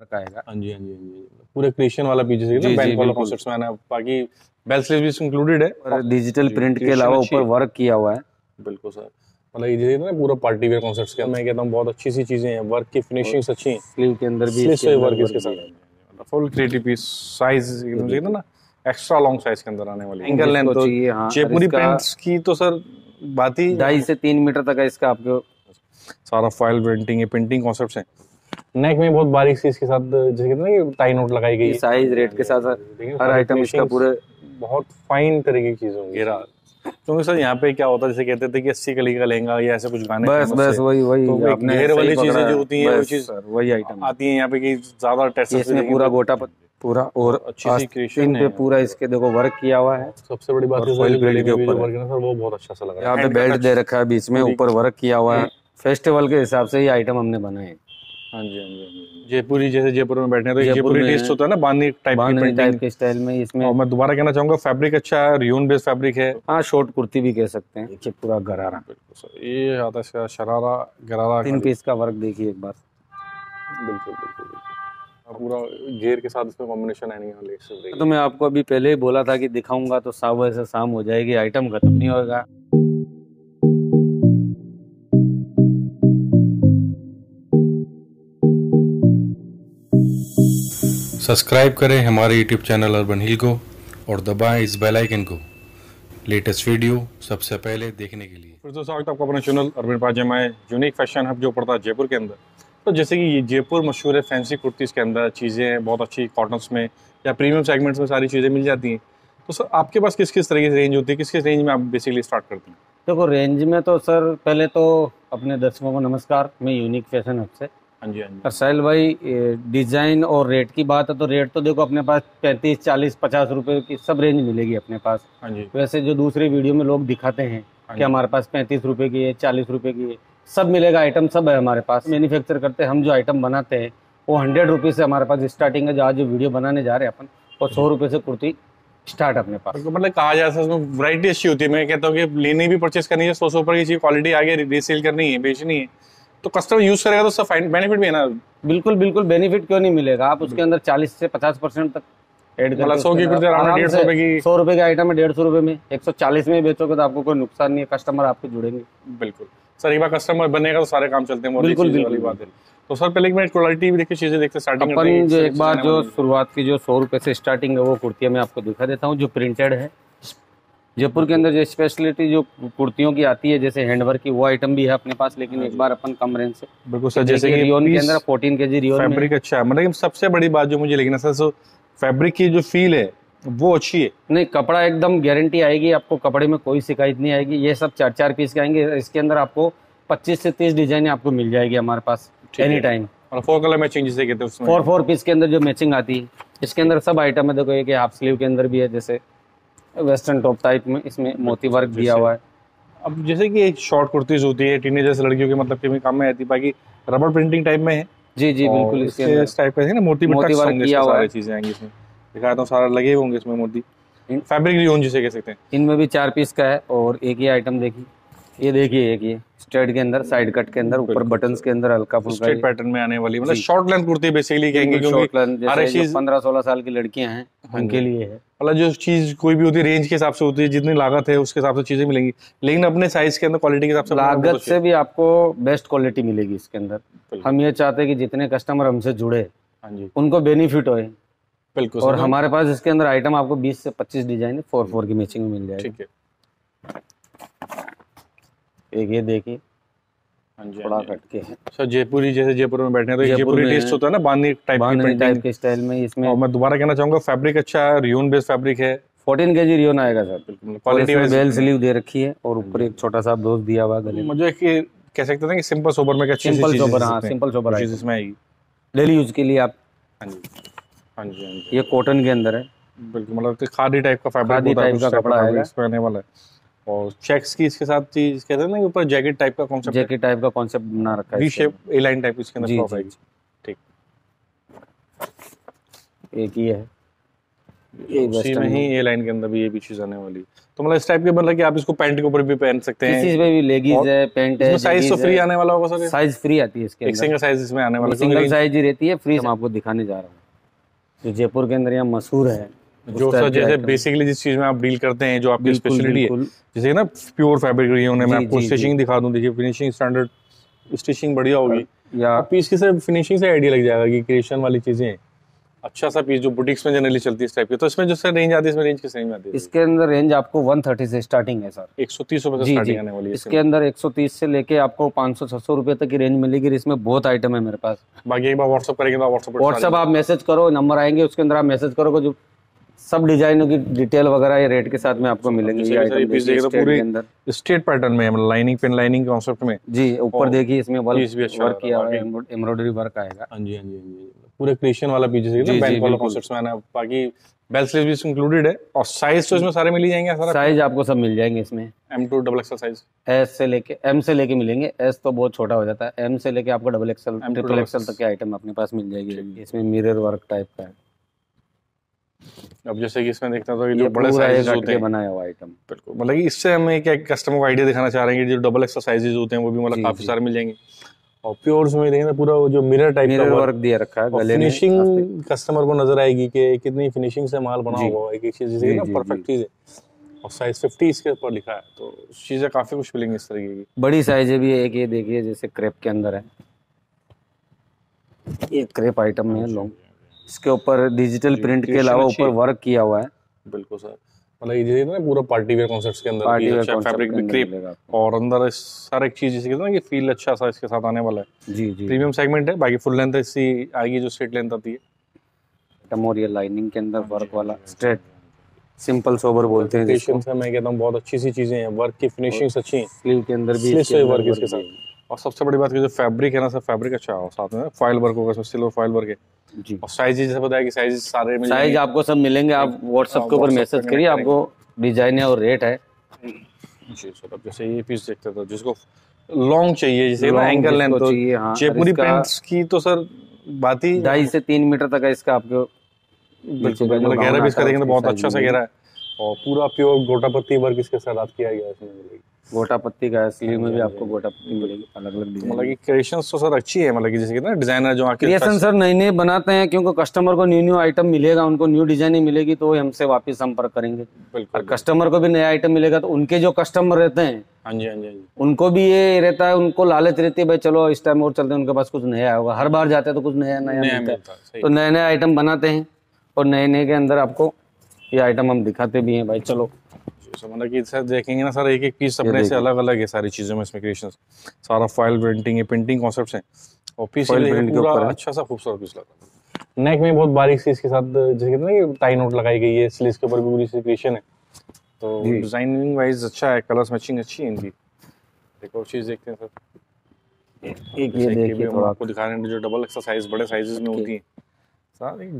फर्क आएगा। हाँ जी हाँ जी हाँ जी, पूरे क्रिएशन वाला पीछे से ना बैंक वाला कॉन्सेप्ट्स में आना, बाकी बेल स्लीव भी इंक्लूडेड है और डिजिटल प्रिंट के अलावा ऊपर वर्क किया हुआ है। बिल्कुल सर, मतलब ये ना पूरा पार्टी वेयर कॉन्सेप्ट्स के मैं कहता हूं बहुत अच्छी सी चीजें हैं, वर्क की फिनिशिंग्स अच्छी हैं, स्लीव के अंदर भी इसके वर्क इसके साथ मतलब फुल क्रिएटिव पीस, साइज एकदम देखना ना एक्स्ट्रा लॉन्ग साइज के अंदर आने वाली है, एंगल लेंथ तो जयपुरी प्रिंट्स की तो सर बात ही 2.5 से 3 मीटर तक है इसका आपको सारा फाइल प्रिंटिंग है, प्रिंटिंग कॉन्सेप्ट्स हैं। नेक में बहुत बारीक से इसके साथ जैसे कहते हैं ना टाई नोट लगाई गई, साइज रेट के साथ हर आइटम इसका पूरे बहुत फाइन तरीके की चीज होंगी। क्योंकि सर यहाँ पे क्या होता है जैसे कहते थे कि 80 कली का लहंगा या ऐसे कुछ गाने बस बस वही वही तो घेर वाली चीजें जो होती हैं वो चीज वही आइटम आती है यहाँ पे कि ज्यादा टेक्सचर्स में पूरा गोटा पूरा और अच्छी सी क्रिएशन पे पूरा इसके देखो वर्क किया हुआ है। सबसे बड़ी बात है सर वो बहुत अच्छा सा लग रहा है, यहाँ पे बेल्ट दे रखा है बीच में, ऊपर वर्क किया हुआ है, फेस्टिवल के हिसाब से ये आइटम हमने बनाए। हाँ जी हाँ जी, जयपुरी जैसे जयपुर में बैठने तो जयपुरी टेस्ट होता है ना, बांधनी टाइप के स्टाइल में इसमें। और मैं दोबारा कहना चाहूंगा फैब्रिक अच्छा है, रियोन बेस्ड फैब्रिक है। हाँ, शॉर्ट कुर्ती भी कह सकते हैं, ये पूरा गरारा ये आता है इसका शरारा गरारा, 3 पीस का वर्क देखिए एक बार। बिल्कुल बिल्कुल पूरा घेर के साथ इसमें कॉम्बिनेशन आएंगे। तो मैं आपको अभी पहले ही बोला था कि दिखाऊंगा तो साफ वैसे शाम हो जाएगी, आइटम खत्म नहीं होगा। सब्सक्राइब करें हमारे यूट्यूब चैनल अर्बन हिल को और दबाएं इस बेल आइकन को लेटेस्ट वीडियो सबसे पहले देखने के लिए। फिर तो स्वागत है आपका अपना चैनल अर्बन पाजामा यूनिक फैशन हब जो पड़ता है जयपुर के अंदर। तो जैसे कि जयपुर मशहूर है फैंसी कुर्तीज़ के अंदर, चीज़ें बहुत अच्छी कॉटन्स में या प्रीमियम सेगमेंट्स में सारी चीज़ें मिल जाती हैं। तो सर आपके पास किस किस तरह की रेंज होती है, किस किस रेंज में आप बेसिकली स्टार्ट करती हैं? देखो रेंज में तो सर पहले तो अपने दर्शकों को नमस्कार, मैं यूनिक फैशन हब से। हाँ जी हाँ जी साहिल भाई, डिज़ाइन और रेट की बात है तो रेट तो देखो अपने पास 35, 40, 50 रुपये की सब रेंज मिलेगी अपने पास। हाँ जी, वैसे जो दूसरे वीडियो में लोग दिखाते हैं कि हमारे पास 35 रुपये की है, 40 रुपये की है, सब मिलेगा, आइटम सब है हमारे पास। मैन्युफैक्चर करते हैं हम, जो आइटम बनाते हैं वो 100 रुपये से हमारे पास स्टार्टिंग है, जो आज जो वीडियो बनाने जा रहे हैं अपन, और 100 रुपये से कुर्ती स्टार्ट अपने पास। मतलब कहा जा सकता है उसमें वैरायटी अच्छी होती है। मैं कहता हूँ कि लेनी भी परचेस करनी है, 100 रुपये की चीज़ क्वालिटी आगे रीसेल करनी है, बेचनी है, तो कस्टमर यूज़ करेगा तो उसका फाइन बेनिफिट भी है ना। बिल्कुल बिल्कुल, बेनिफिट क्यों नहीं मिलेगा। आप उसके अंदर 40 से 50% तक एड कर, 100 रुपये के आइटम है 150 रुपये में 140 में बेचोगे तो आपको कोई नुकसान नहीं है, कस्टमर आपको जुड़ेंगे। बिल्कुल सर, एक बार कस्टमर बनेगा तो सारे काम चलते हैं। बिल्कुल बिल्कुल बात है। तो सर पहले मैं क्वालिटी भी देखिए, चीजें देखते स्टार्टिंग करते हैं। जो एक बार जो शुरुआत की जो 100 रुपये से स्टार्टिंग है वो कुर्तियाँ मैं आपको दिखा देता हूँ, जो प्रिंटेड है। जयपुर के अंदर जो स्पेशलिटी जो कुर्तियों की आती है जैसे हैंडवर्क की, वो आइटम भी है अपने पास, लेकिन एक बार अपन कम रेंज से। बिल्कुल सर, जैसे कि रियोन के अंदर 14 kg रियोन फैब्रिक अच्छा है, मतलब सबसे बड़ी बात जो मुझे लगी ना सर, फैब्रिक की जो फील है वो अच्छी है। नहीं, कपड़ा एकदम गारंटी आएगी आपको, कपड़े में कोई शिकायत नहीं आएगी। ये सब 4-4 पीस के आएंगे, इसके अंदर आपको 25 से 30 डिजाइन आपको मिल जाएगी हमारे पास एनी टाइम। और 4 कलर मैचिंग जिसे कहते हैं, 4-4 पीस के अंदर जो मैचिंग आती है, इसके अंदर सब आइटम है। देखो ये हाफ स्लीव के अंदर भी है, जैसे वेस्टर्न टॉप टाइप में, इसमें मोती वर्क दिया हुआ है। अब जैसे कि एक शॉर्ट कुर्तीज होती है टीनेजर्स लड़कियों के, मतलब के काम में आती, बाकी रबर प्रिंटिंग टाइप में है। जी जी बिल्कुल, इस टाइप का है ना, मोती वर्क किया हुआ है, चीजें आएंगी इसमें दिखाता हूँ, सारा लगे होंगे इसमें मोती फैब्रिक रियोन जिसे कह सकते हैं। इनमें भी 4 पीस का है। और एक ही आइटम देखिए, ये देखिए एक ये स्ट्रेट के अंदर, साइड कट के अंदर, ऊपर बटन्स के अंदर हल्का फुल्का स्ट्रेट पैटर्न में आने वाली, मतलब शॉर्ट लेंथ कुर्ती बेसिकली कहेंगे, क्योंकि हर चीज 15-16 साल की लड़कियां हैं उनके लिए है। मतलब जो चीज कोई भी होती है रेंज के हिसाब से होती है, जितनी लागत है उसके हिसाब से चीजें मिलेंगी, लेकिन अपने साइज के अंदर क्वालिटी के हिसाब से, लागत से भी आपको बेस्ट क्वालिटी मिलेगी इसके अंदर। हम ये चाहते हैं कि जितने कस्टमर हमसे जुड़े उनको बेनिफिट होए। बिल्कुल, और हमारे पास इसके अंदर आइटम आपको 20 से 25 डिजाइन 4-4 की मैचिंग में मिल जाएगी। ठीक है, एक ये देखिए थोड़ा कटके है सर, जयपुरी जैसे जयपुर में बैठने तो जयपुरी टेस्ट होता है ना, बांधनी टाइप के स्टाइल में इसमें। और मैं दोबारा कहना चाहूंगा फैब्रिक अच्छा है, रियोन बेस्ड फैब्रिक है, 14 kg रियोन आएगा सर। बिल्कुल क्वालिटी में बेल स्लीव दे रखी है और ऊपर एक छोटा सा ब्लाउज दिया हुआ गले में, जो कि कह सकते हैं कि सिंपल सोबर में अच्छी चीज है। सिंपल सोबर आएगी इसमें, आएगी डेली यूज के लिए आप। ये कॉटन के अंदर है, बिल्कुल मतलब खादी टाइप का फैब्रिक होता है, कपड़ा है इसमें आने वाला है। और चेक्स की इसके साथ चीज कहते हैं ना, ऊपर जैकेट टाइप का कांसेप्ट, जैकेट टाइप का कांसेप्ट बना रखा है, V shape A line type इसके अंदर प्रॉपर है। ठीक, एक ही है उसी में ही ए लाइन के अंदर भी ये भी चीज आने वाली, तो मतलब इस टाइप के मतलब कि आप इसको पैंट के ऊपर भी पहन सकते हैं, किसी पे भी लेगीज है, पैंट है, साइज तो फ्री आने वाला होगा सर, साइज फ्री आती है इसके अंदर, एक सिंगल साइज इसमें आने वाला, सिंगल साइज ही रहती है फ्री। हम आपको दिखाने जा रहा हूँ जो जयपुर के अंदर यहाँ मशहूर है, जो सर जैसे बेसिकली जिस चीज में आप डील करते हैं, जो आपकी स्पेशलिटी है, जैसे ना प्योर फैब्रिक रही है उन्हें। मैं आपको स्टिचिंग दिखा दूं, देखिए फिनिशिंग स्टैंडर्ड स्टिचिंग बढ़िया होगी, या पीस की सिर्फ फिनिशिंग से आइडिया लग जाएगा कि क्रिएशन वाली चीजें, अच्छा सा पीस जो बुटीक्स में जनरली चलती है इस टाइप की। तो इसमें जो सर रेंज आती है, इसमें रेंज किस रेंज में आती है? इसके अंदर रेंज आपको 130 से स्टार्टिंग है सर, 130 रुपए से स्टार्टिंग आने वाली है। इसके अंदर 130 से लेके आपको 500-600 रुपए तक की रेंज मिलेगी। इसमें बहुत आइटम है मेरे पास, बाकी एक बार व्हाट्सअप करेंगे तो व्हाट्सअप आप मैसेज करो, नंबर आएंगे उसके अंदर, आप मैसेज करोगे जो सब डिजाइनों की डिटेल वगैरह ये रेट के साथ में आपको मिलेंगे। स्ट्रेट पैटर्न में लाइनिंग पिन लाइनिंग कॉन्सेप्ट में जी, ऊपर देखिए इसमें वर्क किया हुआ है, एम्ब्रॉयडरी वर्क आएगा। हां जी, हां जी, पूरे क्रिएशन वाला पीस है, बैंक वाला कॉन्सेप्ट में आना, बाकी बेल स्लीव भी इंक्लूडेड है। और साइज तो इसमें सारे मिल जाएंगे, सारा साइज आपको सब मिल जाएंगे इसमें, M2 double XL size, S से लेके M से लेके मिलेंगे, S तो बहुत छोटा हो जाता है, M से लेके आपको डबल एक्सएल ट्रिपल एक्सएल तक के आइटम अपने पास मिल जाएगी। इसमें मिरर वर्क टाइप का है, अब जैसे कि इसमें देखता तो ये बड़े साइज होते हैं बनाया हुआ आइटम, बिल्कुल मतलब इससे हमें क्या कस्टमर को आइडिया दिखाना चाह रहे हैं कि जो डबल एक्सल साइजेस होते हैं वो भी मतलब काफी सारे मिल जाएंगे। और प्योर्स में देखना पूरा जो मिरर टाइप का वर्क दिया रखा है, गले में फिनिशिंग कस्टमर को नजर आएगी कि कितनी फिनिशिंग से माल बना हुआ है, एक एक चीज जैसे ना परफेक्ट चीज है। और साइज 50 इसके ऊपर लिखा है, तो चीजें काफी कुछ मिलेंगी इस तरीके की। बड़ी साइज भी है, एक ये देखिए जैसे क्रेप के अंदर है, ये क्रेप आइटम है लॉन्ग, इसके ऊपर डिजिटल प्रिंट के अलावा ऊपर वर्क किया हुआ है। बिल्कुल सर, मतलब ये जैसे ना पूरा पार्टी वेयर कॉन्सेप्ट्स के अंदर भी अच्छा फैब्रिक भी क्रेप और अंदर सारे चीज जैसे ना कि फील अच्छा सा इसके साथ आने वाला है। जी जी, प्रीमियम सेगमेंट है, बाकी फुल लेंथ इसकी आएगी जो स्ट्रेट लेंथ आती है। टमोरियल लाइनिंग के अंदर वर्क वाला स्ट्रेट सिंपल सोबर बोलते हैं जिसको, से मैं कहता हूं बहुत अच्छी सी चीजें हैं, वर्क की फिनिशिंग्स अच्छी हैं, स्लीव के अंदर भी इसके वर्क इसके साथ। और सबसे बड़ी बात कि जो फैब्रिक है ना सर, फैब्रिक अच्छा है, साथ में फाइल वर्क होगा सर, सिल्वर फाइल वर्क है जी। और साइज जैसे बताया कि साइज सारे मिलेंगे, साइज आपको सब मिलेंगे, आप व्हाट्सएप के ऊपर मैसेज करिए, आपको डिजाइन है और रेट है जी सर। अब जैसे ये पीस देखते थे जिसको लॉन्ग चाहिए, जैसे ना एंकल लेंथ तो जयपुरी पैंट्स की तो सर बात ही 2.5 से 3 मीटर तक है इसका, आपको बिल्कुल मतलब गहरा भी इसका देखेंगे तो बहुत अच्छा सा गहरा है। और पूरा प्योर गोटापत्ती वर्क इसके साथ आप किया गया है, इसमें मिलेगी गोटा पत्ती का, स्लीव में भी आपको गोटा पत्ती मिलेगी अलग अलग डिजाइन। मतलब कि क्रिएशंस तो सर अच्छी है, मतलब कि जैसे कि ना डिजाइनर जो आके क्रिएशन सर नए नए बनाते हैं, क्योंकि कस्टमर को न्यू न्यू आइटम मिलेगा, उनको न्यू डिजाइनिंग मिलेगी तो हमसे वापस संपर्क करेंगे, और कस्टमर को भी नया आइटम मिलेगा तो उनके जो कस्टमर रहते हैं हाँ जी हाँ जी उनको भी ये रहता है, उनको लालच रहती है भाई चलो इस टाइम और चलते हैं, उनके पास कुछ नया होगा, हर बार जाते हैं तो कुछ नया नया मिलता है, तो नए नए आइटम बनाते हैं। और नए नए के अंदर आपको ये आइटम हम दिखाते भी हैं भाई, चलो मतलब कि सर देखेंगे ना सर एक एक पीस अपने से अलग अलग है, सारी चीजों में इसमें क्रिएशंस सारा फाइल प्रिंटिंग है, पेंटिंग कॉन्सेप्ट्स हैं, और पीस पूरा अच्छा सा खूबसूरत पीस लगा। नेक में बहुत बारीक सी इसके साथ जैसे कहते हैं ना टाई नोट लगाई गई है, स्लीव्स के ऊपर भी पूरी सी क्रिएशन है, तो डिजाइनिंग वाइज अच्छा है, कलर्स मैचिंग अच्छी है इनकी। देखो चीज देखते हैं सर, एक ये देखिए आपको दिखा रहे हैं जो डबल एक्सरसाइज बड़े साइजेस में होती है,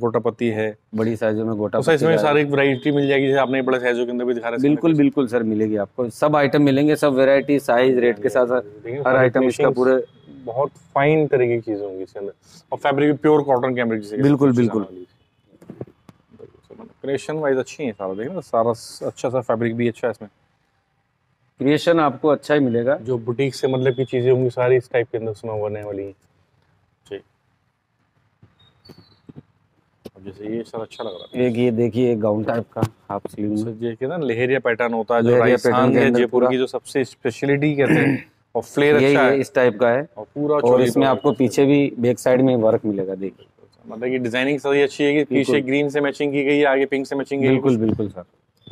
गोटापत्ती है बड़ी साइजों में, गोटा साइज में सारी वैरायटी मिल जाएगी, जैसे आपने बड़े साइजों के अंदर भी दिखा रहे हैं। बिल्कुल बिल्कुल सर मिलेगी आपको, सब आइटम मिलेंगे, सब वैरायटी साइज रेट के साथ हर आइटम इसका पूरे बहुत फाइन तरीके की चीज होंगी इसके अंदर। और फैब्रिक भी प्योर कॉटन कैमरिक जैसे बिल्कुल बिल्कुल क्रिएशन वाइज अच्छी है सारा, देखिए ना सारा अच्छा सा फैब्रिक भी अच्छा है, इसमें क्रिएशन आपको अच्छा ही मिलेगा, जो बुटीक से मतलब की चीजें होंगी सारी इस टाइप के अंदर उसमें होने वाली है। जैसे ये सर अच्छा लग रहा है, एक ये देखिए गाउन टाइप का हाफ स्लीव में देखिए ना लहरिया पैटर्न होता है, जो राजस्थान के जयपुर की जो सबसे स्पेशलिटी कहते हैं, और फ्लेयर अच्छा है इस टाइप का है, और पूरा और इसमें आपको पीछे भी बैक साइड में वर्क मिलेगा। देखिए मतलब कि डिजाइनिंग सारी अच्छी है कि पीछे ग्रीन से मैचिंग की गई है, आगे पिंक से मैचिंग की गई है, बिल्कुल बिल्कुल सर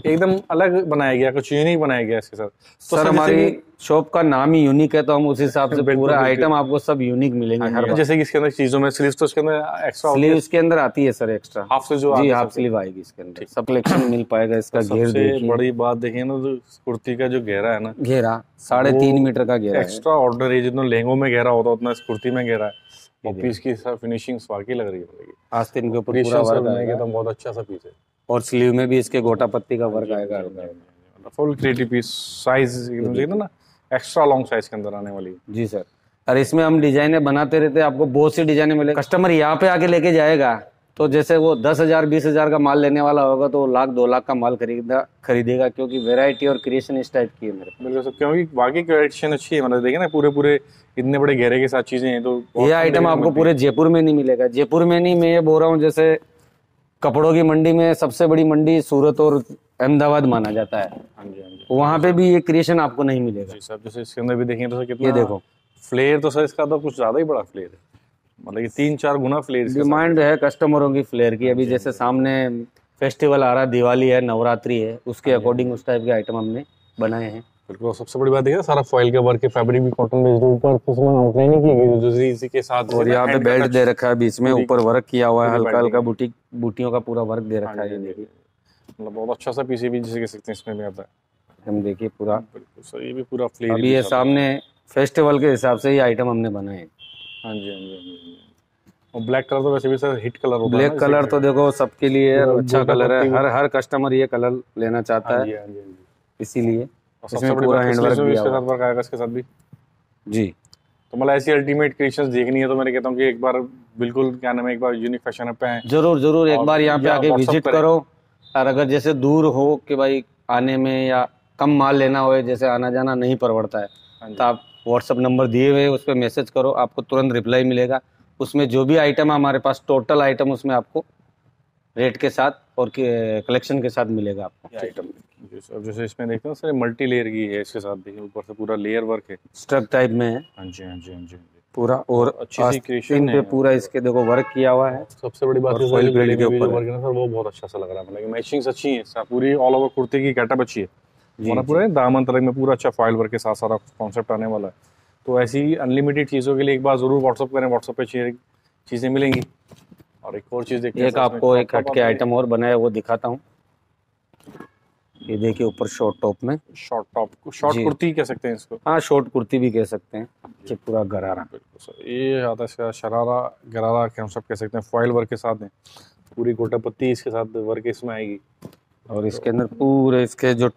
एकदम अलग बनाया गया, कुछ यूनिक बनाया गया इसके साथ। सर हमारी शॉप का नाम ही यूनिक है, तो हम उस हिसाब से पूरा आइटम आपको सब यूनिक मिलेंगे। जैसे कि इसके अंदर चीजों में स्लीव्स तो इसके अंदर एक्स्ट्रा स्लीव्स के अंदर आती है सर, एक्स्ट्रा हाफ स्लीव जो जी हाफ स्लीव आएगी इसके अंदर, सब कलेक्शन मिल पाएगा इसका। घेर देखिए, बड़ी बात देखिए ना जो कुर्ती का जो घेरा है ना, घेरा 3.5 मीटर का घेरा है, एक्स्ट्रा ऑर्डर है, जितना लहंगों में घेरा होता है उतना इस कुर्ती में घेरा है, और पीस की सर फिनिशिंग वाकई लग रही है, आस्तीन के ऊपर पूरा वर्क आएगा तो बहुत अच्छा सा पीस है, और स्लीव में भी इसके गोटा पत्ती का वर्क आएगा, फुल क्रिएटिव पीस, साइज एकदम देखना ना एक्स्ट्रा लॉन्ग साइज के अंदर आने वाली है जी सर। और इसमें हम डिजाइने बनाते रहते हैं, आपको बहुत सी डिजाइने मिले, कस्टमर यहाँ पे आके लेके जाएगा तो जैसे वो 10,000 20,000 का माल लेने वाला होगा तो 1 लाख 2 लाख का माल खरीदेगा क्योंकि वेरायटी और क्रिएशन इस टाइप की है मेरे। बिल्कुल सब क्योंकि बाकी क्रिएशन अच्छी है, मतलब देखे ना पूरे इतने बड़े घेरे के साथ चीजें हैं, तो ये आइटम आपको पूरे जयपुर में नहीं मिलेगा। जयपुर में नहीं, मैं ये बोल रहा हूँ जैसे कपड़ों की मंडी में सबसे बड़ी मंडी सूरत और अहमदाबाद माना जाता है, वहाँ पे भी ये क्रिएशन आपको नहीं मिलेगा। जैसे इसके अंदर भी देखें तो कितना, ये देखो फ्लेयर तो सर इसका तो कुछ ज्यादा ही बड़ा फ्लेयर है, मतलब ये 3-4 गुना फ्लेयर डिमांड है कस्टमरों की फ्लेयर की। अभी जैसे सामने फेस्टिवल आ रहा है, दिवाली है, नवरात्रि है, उसके अकॉर्डिंग उस टाइप के आइटम हमने बनाए हैं। बिल्कुल सबसे बड़ी बात है सारा फॉइल के वर्क के फैब्रिक भी कॉटन बेस्ड ऊपर उसमें आउटलाइन ही की गई दूसरी इसी के साथ, और यहां पे बेल्ट दे रखा है बीच में, ऊपर वर्क किया हुआ है, हल्का-हल्का बूटियों का पूरा वर्क दे रखा है। ये देखिए मतलब बहुत अच्छा सा पीसीबी जिसे कह सकते हैं इसमें भी आता है, हम देखिए पूरा। बिल्कुल सर ये भी पूरा फ्लेयर अभी ये सामने फेस्टिवल के हिसाब से ये आइटम हमने बनाए हैं। हां जी हां जी। और ब्लैक कलर तो वैसे भी सर हिट कलर होता है, ब्लैक कलर तो देखो सबके लिए अच्छा कलर है, हर कस्टमर ये कलर लेना चाहता है इसीलिए इसमें पूरा हैंडवर्क भी इसके साथ वर्क आएगा इसके साथ भी जी। तो मतलब ऐसी अल्टीमेट क्रिएशंस देखनी है तो मैं कहता हूं कि एक बार बिल्कुल क्या नाम है एक बार यूनिक फैशन पे आए, जरूर जरूर एक बार यहां पे आके विजिट करो। और अगर जैसे दूर हो कि भाई आने में या कम माल लेना हो जैसे आना जाना नहीं पड़ता है तो आप WhatsApp नंबर दिए हुए उस पर मैसेज करो, आपको तुरंत रिप्लाई मिलेगा। उसमें जो भी आइटम है हमारे पास टोटल आइटम उसमें आपको रेट के साथ और कलेक्शन के साथ मिलेगा आपको आइटम। अब जैसे इसमें देखते हैं सर मल्टी लेयर की है, इसके साथ देखिए ऊपर से पूरा लेयर वर्क है, स्ट्रक टाइप में है। हां जी हां जी हां जी पूरा, और अच्छी सी क्रिएशन पे पूरा इसके देखो वर्क किया हुआ है। सबसे बड़ी बात है फॉइल ग्रेड के ऊपर वर्क है ना सर, वो बहुत अच्छा सा लग रहा है, मतलब मैचिंग्स अच्छी हैं सर, पूरी ऑल ओवर कुर्ती की गेटअप अच्छी है, और पूरा दामन तरह में पूरा अच्छा फॉइल वर्क के साथ सारा कांसेप्ट आने वाला है। तो ऐसी अनलिमिटेड चीजों के लिए एक बार जरूर WhatsApp करें, WhatsApp पे शेयर चीजें मिलेंगी। और एक और चीज देखते हैं, एक आपको एक हटके आइटम और बनाया वो दिखाता हूँ। ये देखिए ऊपर शॉर्ट टॉप में, शॉर्ट टॉप शॉर्ट कुर्ती कह सकते हैं इसको, हाँ शॉर्ट कुर्ती भी कह सकते हैं। ये पूरा गरारा, बिल्कुल ये आता है इसका शरारा गरारा के हम सब कह सकते हैं, फॉइल वर्क के साथ है, पूरी गोटा पत्ती इसके साथ वर्क इसमें आएगी। और इसके अंदर पूरे इसके जो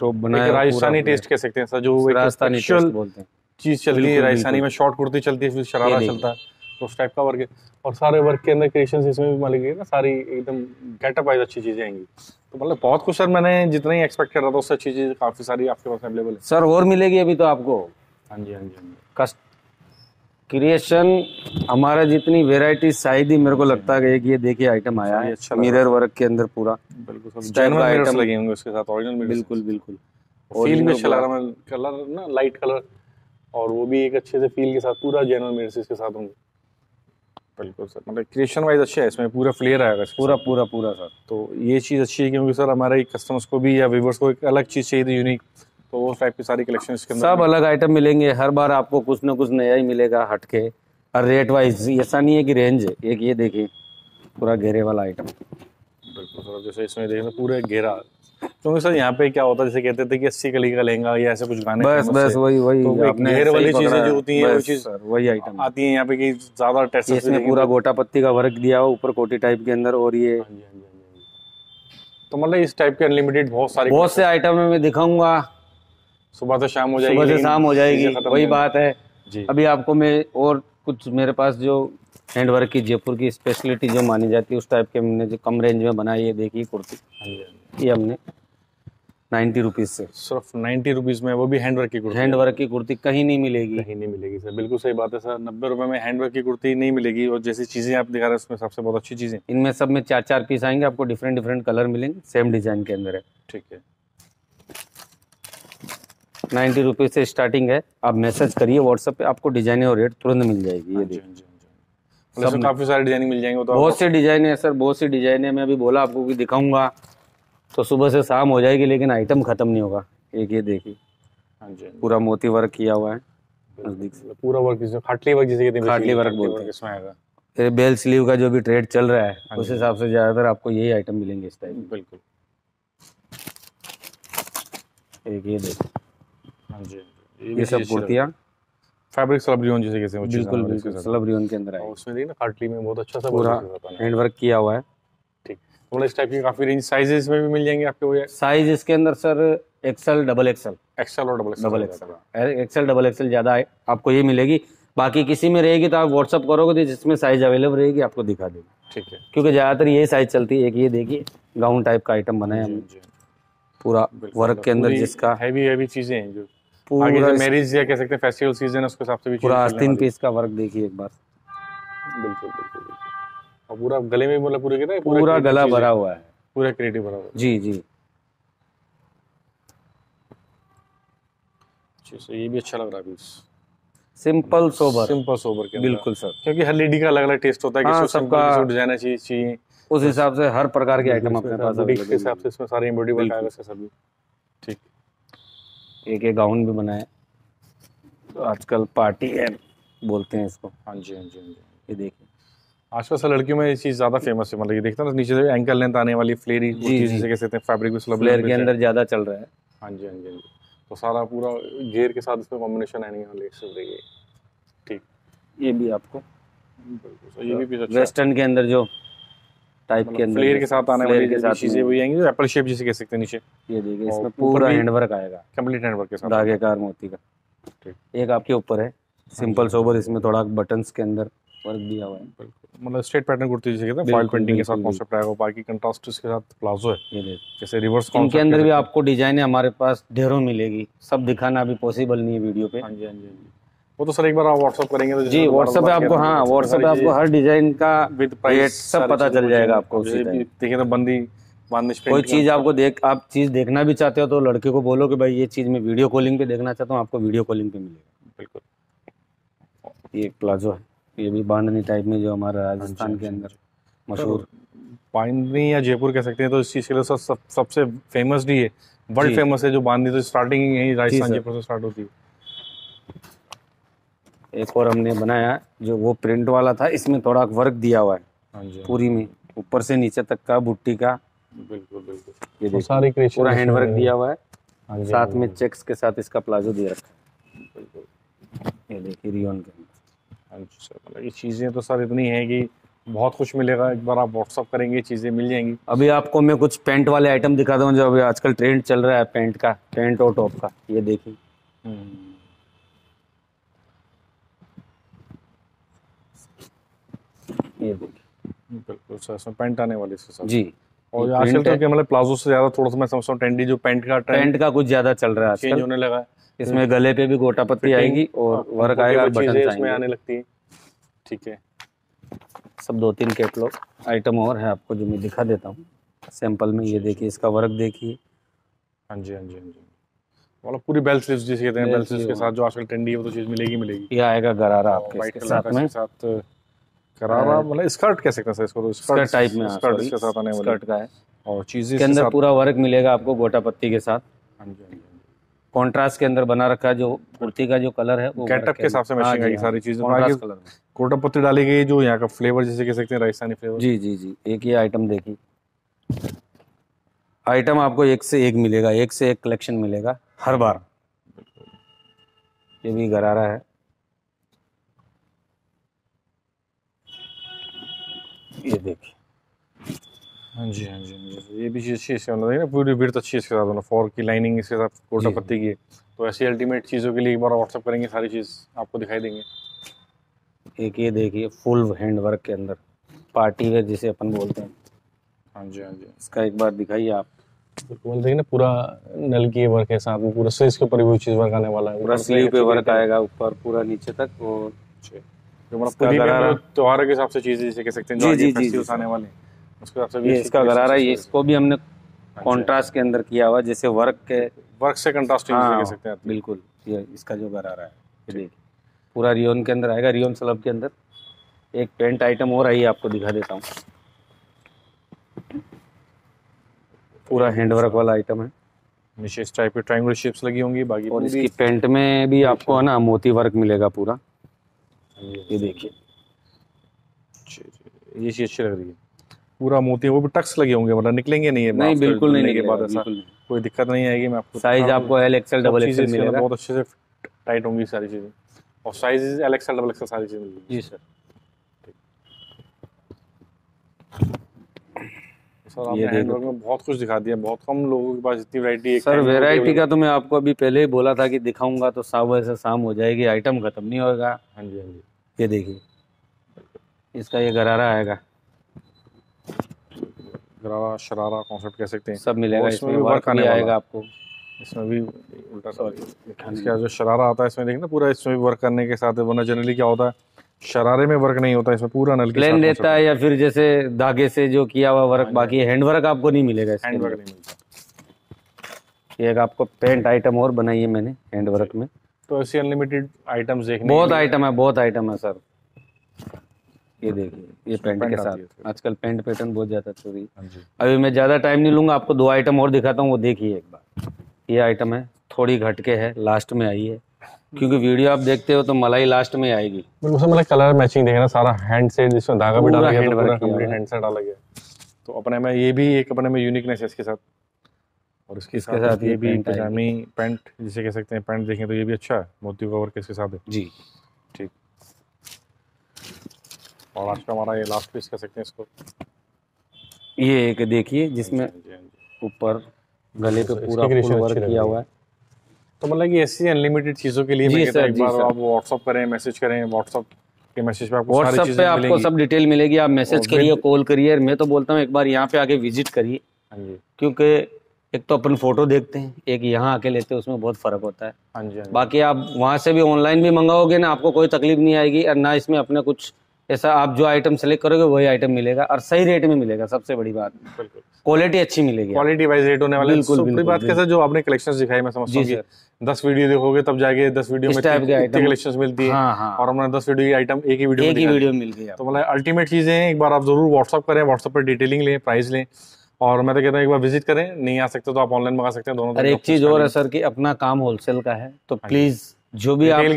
टॉप बनाया राजस्थानी टेस्ट कह सकते हैं सर, जो राजस्थानी चीज चलती है राजस्थानी में, शॉर्ट कुर्ती चलती है, शरारा चलता है, उस टाइप का वर्क है। और सारे वर्क के अंदर क्रिएशंस इसमें भी मालिक है ना, सारी एकदम गेटअप वाइज अच्छी चीजें आएंगी। तो मतलब बहुत कुछ सर मैंने जितना ही एक्सपेक्ट कर रहा था उससे अच्छी चीजें काफी सारी आपके पास अवेलेबल है सर, और मिलेगी अभी तो आपको। हाँ जी हाँ जी कस्ट क्रिएशन हमारा जितनी वेरायटी शायद ही मेरे को लगता है कि ये देखिए आइटम आया है अच्छा मिरर वर्क के अंदर पूरा, बिल्कुल सब जेन्युइन मिरर्स लगे होंगे उसके साथ, ओरिजिनल मिरर्स। बिल्कुल बिल्कुल फील में चला रहा है कलर ना लाइट कलर, और वो भी एक अच्छे से फील के साथ पूरा जेन्युइन मिरर्स इसके साथ होंगे। बिल्कुल सर मतलब क्रिएशन वाइज अच्छा है, इसमें पूरा फ्लेयर आएगा पूरा पूरा पूरा सर। तो ये चीज़ अच्छी है क्योंकि सर हमारे कस्टमर्स को भी या व्यूवर्स को एक अलग चीज़ चाहिए थी यूनिक, तो वो टाइप की सारी कलेक्शन इसके अंदर सब अलग आइटम मिलेंगे। हर बार आपको कुछ ना कुछ नया ही मिलेगा हटके, और रेट वाइज ऐसा नहीं है कि रेंज है एक। ये देखिए पूरा घेरे वाला आइटम, बिल्कुल सर जैसे इसमें देखिए पूरा घेरा, क्योंकि सर यहाँ पे क्या होता है जैसे कहते थे कि 80 कली का लहंगा या ऐसे कुछ गाने बस बस वही वही घेर वाली चीजें जो होती हैं वो चीज वही आइटम आती है यहाँ पे कि ज्यादा टेस्ट। इसमें पूरा गोटा पत्ती का वर्क दिया हुआ ऊपर कोटी टाइप के अंदर, और ये तो मतलब इस टाइप के अनलिमिटेड बहुत से आइटम में दिखाऊंगा, सुबह से शाम हो जाएगी, सुबह से शाम हो जाएगी, वही बात है। अभी आपको मैं और कुछ मेरे पास जो हैंडवर्क की जयपुर की स्पेशलिटी जो मानी जाती है उस टाइप के हमने जो कम रेंज में बनाई है। देखिए कुर्ती ये हमने 90 रुपीज से, सिर्फ 90 रुपीज में, वो भी हैंडवर्क की कुर्ती। हैंडवर्क की कुर्ती कहीं नहीं मिलेगी, कहीं नहीं मिलेगी सर, बिल्कुल सही बात है सर। 90 रुपए में हैंडवर्क की कुर्ती नहीं मिलेगी, और जैसी चीजें आप दिखा रहे हैं उसमें सबसे बहुत अच्छी चीजें। इनमें सब में 4-4 पीस आएंगे, आपको डिफरेंट डिफरेंट कलर मिलेंगे, सेम डिजाइन के अंदर है। ठीक है 90 रुपीज से स्टार्टिंग है, आप मैसेज करिए व्हाट्सएप पे, आपको डिजाइन और रेट तुरंत मिल जाएगी। ये देखिए काफी सारे डिजाइनिंग मिल जाएंगे, बहुत से डिजाइन है सर, बहुत सी डिजाइन है। मैं अभी बोला आपको कि दिखाऊंगा तो सुबह से शाम हो जाएगी, लेकिन आइटम खत्म नहीं होगा। एक ये देखिए पूरा मोती वर्क किया हुआ है, पूरा वर्क इसमें खाटली वर्क जैसे कहते हैं, खाटली वर्क बोलते हैं इसमें आएगा। बेल स्लीव का जो भी ट्रेड चल रहा है उस हिसाब से ज्यादातर आपको यही आइटम मिलेंगे इस टाइप। बिल्कुल एक ये देखिए, हाँ जी ये सब कुर्तियाँ फैब्रिक सलब्रियन जैसे कहते हैं, बिल्कुल बिल्कुल सलब्रियन के अंदर है। उसमें देखिए ना खाटली में बहुत अच्छा सा पूरा हैंडवर्क किया हुआ है। ठीक थोड़ा इस टाइप की काफी रेंज साइजेस में भी मिल जाएंगे आपके, वो साइज इसके अंदर सर XL, XXL, XL और double XL, XL double XL ज्यादा आपको ये मिलेगी। बाकी किसी में रहेगी तो आप व्हाट्सअप करोगे तो जिसमें साइज अवेलेबल रहेगी आपको दिखा देगी। ठीक है, क्योंकि ज़्यादातर यही साइज चलती है। एक ये देखिए गाउन टाइप का आइटम बना है पूरा वर्क के अंदर, जिसका हैवी हैवी चीजें हैं जो पूरा मैरिज या कह सकते हैं फेस्टिवल सीजन, उसके हिसाब से भी पूरा 3 पीस का वर्क देखिए एक बार। बिल्कुल बिल्कुल, और पूरा गले में मतलब पूरे कितना पूरा गला भरा हुआ है, पूरा क्रिएटिव भरा हुआ है। जी जी, अच्छा ये भी अच्छा लग रहा है। सिंपल सोबर, सिंपल सोबर के बिल्कुल सर, क्योंकि हर लेडी का अलग अलग टेस्ट होता है कि सबका डिजाइन चाहिए, उस हिसाब से हर प्रकार के आइटम आपके पास अवेलेबल है। हिसाब से इसमें सारे एम्ब्रॉयडरी वर्क आएगा सभी। ठीक, एक एक गाउन भी बनाए तो आजकल पार्टी एंड बोलते हैं इसको। हाँ जी हाँ जी हाँ जी, ये देखिए आजकल सर लड़कियों में ये चीज़ ज़्यादा फेमस है, मतलब ये देखते हैं ना नीचे से एंकल लेंथ आने वाली फ्लेरी जैसे कह सकते हैं, फैब्रिक फ्लेयर के अंदर ज़्यादा चल रहा है। हाँ जी हाँ जी हाँ जी, तो सारा पूरा घेर के साथ इसमें कॉम्बिनेशन आने वाले एक। ठीक, ये भी आपको ये भी वेस्टर्न के अंदर जो टाइप के अंदर फ्लेयर के साथ आने वाली के साथ चीजें वही आएंगी जो एप्पल शेप जैसे कह सकते हैं। नीचे ये देखिए इसमें पूरा हैंडवर्क आएगा, कंप्लीट हैंडवर्क के साथ धागेकार मोती का। ठीक, एक आपके ऊपर है सिंपल सोबर, इसमें थोड़ा बटन्स के अंदर वर्क दिया हुआ है। बिल्कुल, मतलब स्ट्रेट पैटर्न कुर्ती जैसे कहते हैं, फॉइल पेंटिंग के साथ कांसेप्ट आएगा, बाकी कंट्रास्ट इसके साथ प्लाजो है। ये जैसे रिवर्स कॉन्सेप्ट के अंदर भी आपको डिजाइन है, हमारे पास ढेरों मिलेगी, सब दिखाना अभी पॉसिबल नहीं है वीडियो पे। हां जी हां जी, वो तो सर एक बार आप व्हाट्सएप करेंगे तो जी व्हाट्सएप पे आपको, हाँ व्हाट्सएप पे आपको हर डिजाइन का विद प्राइस सब पता चल जाएगा आपको। देखिए तो बंदी बांधने कोई चीज़ आपको देख आप चीज़ देखना भी चाहते हो तो लड़के को बोलो कि भाई ये चीज़ मैं वीडियो कॉलिंग पे देखना चाहता हूँ, आपको वीडियो कॉलिंग पे मिलेगा। बिल्कुल, ये एक प्लाजो है, ये भी बांधनी टाइप में जो हमारा राजस्थान के अंदर मशहूर बांधनी या जयपुर कह सकते हैं, तो इस चीज़ के लिए सर सबसे फेमस भी है, वर्ल्ड फेमस है जो बांधनी, तो स्टार्टिंग यही राजस्थान जयपुर से स्टार्ट होती है। एक और हमने बनाया जो वो प्रिंट वाला था, इसमें थोड़ा वर्क दिया हुआ है पूरी में ऊपर से नीचे तक का बुट्टी का। बिल्कुल बिल्कुल, ये तो सारे पूरा हैंडवर्क दिया हुआ है, साथ में चेक्स के साथ इसका प्लाजो दिया रखा है। ये देखिए रियोन के अंदर ये चीजें तो सर इतनी है कि बहुत कुछ मिलेगा, एक बार आप व्हाट्सअप करेंगे चीजें मिल जाएंगी। अभी आपको मैं कुछ पेंट वाले आइटम दिखा दूँ जो अभी आजकल ट्रेंड चल रहा है पेंट का, पेंट और टॉप का। ये देखिए बिल्कुल सर, इसमें पैंट आने वाली इसके साथ जी, और आजकल तो मतलब प्लाजो से ज्यादा थोड़ा सा मैं समझता हूं ट्रेंडी जो पैंट का कुछ ज्यादा चल रहा है आजकल, चेंज होने लगा है। इसमें गले पे भी गोटा पत्ती आएगी और वर्क आएगा, बटन इसमें आने लगती है। ठीक है, सब 2-3 कैटलॉग आइटम और है आपको जो मैं दिखा देता हूं सैंपल में। ये देखिए इसका वर्क देखिए। हां जी हां जी हां जी, मतलब पूरी बेल स्लीव्स जैसे कहते हैं, बेल स्लीव्स के साथ जो आजकल ट्रेंडी है वो तो चीज मिलेगी। ये आएगा गरारा आपके साथ में, साथ करारा मतलब स्कर्ट कह सकते हैं सर इसको, तो स्कर्ट टाइप में स्कर्ट इसके साथ आने वाला स्कर्ट का है, और चीजें इसके अंदर पूरा वर्क मिलेगा आपको गोटा पत्ती के साथ। कंट्रास्ट के अंदर बना रखा है, जो कुर्ती का जो कलर है वो गेटअप के हिसाब से मैचिंग आएगी सारी चीजें, कंट्रास्ट कलर में गोटा पत्ती डाली गई जो यहाँ का फ्लेवर जैसे कह सकते हैं राजस्थानी फ्लेवर। जी जी जी, एक ये आइटम देखिए, आइटम आपको एक से एक मिलेगा, एक से एक कलेक्शन मिलेगा हर बार। ये भी गरारा है, ये देखिए। हाँ जी हाँ जी हाँ जी, ये भी चीज़ अच्छी है ना, पूरी विड्थ अच्छी इसके साथ, फॉर की लाइनिंग इसके साथ कोटा पत्ती की, तो ऐसी अल्टीमेट चीज़ों के लिए एक बार व्हाट्सअप करेंगे सारी चीज़ आपको दिखाई देंगे। एक ये देखिए फुल हैंड वर्क के अंदर पार्टी वेयर जिसे अपन बोलते हैं। हाँ जी हाँ जी, इसका एक बार दिखाइए आप। बिल्कुल देखिए ना, पूरा नल की वर्क है साथ में, पूरा स्लीव के ऊपर भी चीज़ वर्क आने वाला है, पूरा स्लीव पे वर्क आएगा ऊपर पूरा नीचे तक। और त्योहारों के हिसाब से चीजें जैसे कह सकते हैं जो जी, जी, जी, आने वाले उसके हिसाब से भी इसका गरारा है। इसको भी हमने कॉन्ट्रास्ट के अंदर किया हुआ, जैसे वर्क से कंट्रास्टिंग कह सकते हैं। बिल्कुल, ये इसका जो गरारा है ये देखिए पूरा रियोन के अंदर आएगा, रियोन स्लब के अंदर। एक पेंट आइटम और आई आपको दिखा देता हूँ, पूरा हैंडवर्क वाला आइटम है, नीचे टाइप के ट्रायंगुलर शेप्स लगी होंगी बाकी, और इसकी पेंट में भी आपको है ना मोती वर्क मिलेगा पूरा। ये देखिए ये चीज अच्छी लग रही है, पूरा मोती वो भी टक्स लगे होंगे, मतलब निकलेंगे नहीं है, नहीं बिल्कुल नहीं निकलेगा, ऐसा कोई दिक्कत नहीं आएगी। मैं आपको साइज आपको एल एक्सएल डबल एक्सएल मिलेगा, बहुत अच्छे से टाइट होंगी सारी चीजें, और size L XL double XL सारी चीजें मिलेगी। जी सर, सर आपने हैंडवर्क में बहुत कुछ दिखा दिया, बहुत कम लोगों के पास इतनी वैरायटी है। सर वैरायटी का तो मैं आपको अभी पहले ही बोला था कि दिखाऊंगा तो सावर से शाम हो जाएगी, आइटम खत्म नहीं होगा। हाँ जी हाँ जी, ये देखिए इसका ये गरारा आएगा, गरारा शरारा कॉन्सेप्ट कह सकते हैं, सब मिलेगा इसमें, वर्क आने आएगा आपको इसमें भी उल्टा। इसका जो शरारा आता है इसमें देखना पूरा, इसमें भी वर्क करने के साथ, वरना जनरली क्या होता है शरारे में वर्क नहीं होता, इसमें पूरा नल के प्लेन देता है या फिर जैसे धागे से जो किया हुआ वर्क, बाकी हैंड वर्क आपको नहीं मिलेगा, हैंड वर्क नहीं मिलता। ये एक आपको पेंट आइटम और बनाई है मैंने हैंड वर्क में, तो ऐसे अनलिमिटेड आइटम्स देखने, बहुत आइटम है, बहुत आइटम है सर। ये देखिए ये पेंट के साथ, आजकल पेंट पैटर्न बहुत ज्यादा चोरी। अभी मैं ज्यादा टाइम नहीं लूंगा, आपको दो आइटम और दिखाता हूँ, वो देखिए एक बार। ये आइटम है थोड़ी घटके है, लास्ट में आई है, क्योंकि वीडियो आप देखते हो तो मलाई लास्ट में आएगी। मतलब कलर मैचिंग देख रहा, सारा हैंड सेट जिसमें धागा भी डाला गया, hand work complete hand set डाला गया। तो अपने में ये भी एक अपने में यूनिकनेस है इसके साथ, और इसके साथ ये भी इंतजामी पैंट जिसे कह सकते हैं, पैंट देखें तो ये भी अच्छा है, मोती का वर्क इसके साथ है जी, ठीक। और आज का हमारा ये लास्ट पीस कह सकते हैं इसको, ये एक देखिए जिसमें ऊपर गले पे पूरा फुल वर्क किया हुआ है। तो मतलब कि ऐसी अनलिमिटेड चीजों के लिए मैं कहता हूं एक बार आप व्हाट्सएप करें, मैसेज करें, व्हाट्सएप के मैसेज पे आपको सारी चीजें मिलेगी, व्हाट्सएप पे आपको सब डिटेल मिलेगी, आप मैसेज करिए, कॉल करिए। मैं तो बोलता हूं एक बार यहां पे आके विजिट करिए, क्योंकि एक तो अपन फोटो देखते हैं, एक यहाँ आके लेते हैं, उसमें बहुत फर्क होता है। बाकी आप वहाँ से भी ऑनलाइन भी मंगाओगे ना, आपको कोई तकलीफ नहीं आएगी, और ना इसमें अपने कुछ ऐसा, आप जो आइटम सेलेक्ट करोगे वही आइटम मिलेगा, और सही रेट में मिलेगा, सबसे बड़ी बात क्वालिटी अच्छी मिलेगी, क्वालिटी वाइज रेट होने वाला है। बिल्कुल बिल्कुल बात कैसे जो आपने कलेक्शंस दिखाई, मैं समझता हूं कि 10 वीडियो देखोगे तब जाके 10 वीडियो में इतने कलेक्शंस मिलती है, और हमने 10 वीडियो की आइटम एक ही वीडियो में मिल गया। तो मतलब अल्टीमेट चीजें हैं, एक बार आप जरूर व्हाट्सएप करें, व्हाट्सएप पर डिटेलिंग लें, प्राइस लें, और मैं तो कहता हूँ एक बार विजिट करें, नहीं आ सकते तो आप ऑनलाइन मंगा सकते हैं दोनों। और एक चीज और है सर कि अपना काम होलसेल का है, तो प्लीज जो भी आप रिटेल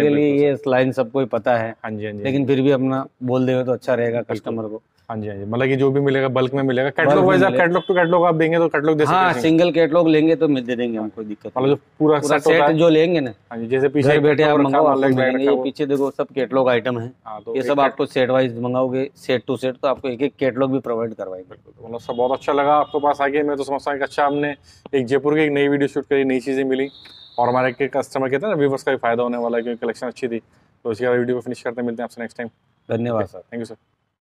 के लिए ये लाइन सबको पता है, लेकिन फिर भी अपना बोल देगा तो अच्छा रहेगा कस्टमर को। हाँ जी हाँ जी, मतलब कि जो भी मिलेगा बल्क में मिलेगा, कैटलॉग वाइज आप कैटलॉग टू कैटलॉग आप देंगे तो कैटलॉग दे सकते हैं। हाँ सिंगल कैटलॉग लेंगे तो मिल देंगे, हम कोई दिक्कत नहीं। मतलब जो पूरा सेट होता है जो लेंगे ना, हां जी, जैसे पीछे बैठे आप मंगाओ, पीछे देखो सब कैटलॉग आइटम है, ये सब आपको सेट वाइज मंगाओगे, सेट टू सेट, तो आपको एक एक कैटलॉग भी प्रोवाइड करवाएंगे। मतलब सब बहुत अच्छा लगा आपके पास आके, मैं तो समझता हूँ कि अच्छा हमने एक जयपुर की एक नई वीडियो शूट करी, नई चीजें मिली, और हमारे के कस्टमर कहते हैं ना व्यूअर्स का भी फायदा होने वाला है, क्योंकि कलेक्शन अच्छी थी। तो इसी वीडियो को फिनिश करते हैं, मिलते हैं आपसे नेक्स्ट टाइम। धन्यवाद सर, थैंक यू सर।